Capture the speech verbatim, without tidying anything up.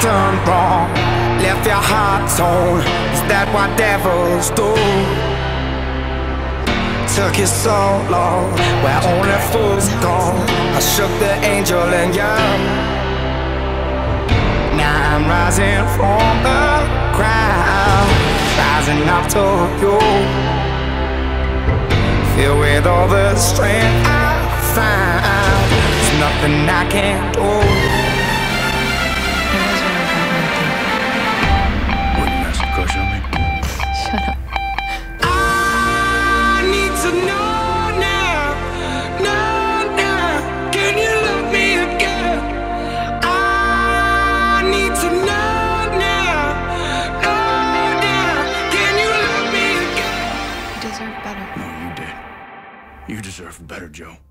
turned wrong, left your heart torn. Is that what devils do? Took you so long, where only fools gone. I shook the angel and young. Now I'm rising from the crowd, rising up to you, filled with all the strength I found. There's nothing I can't do. You deserve better. No, you did. You deserve better, Joe.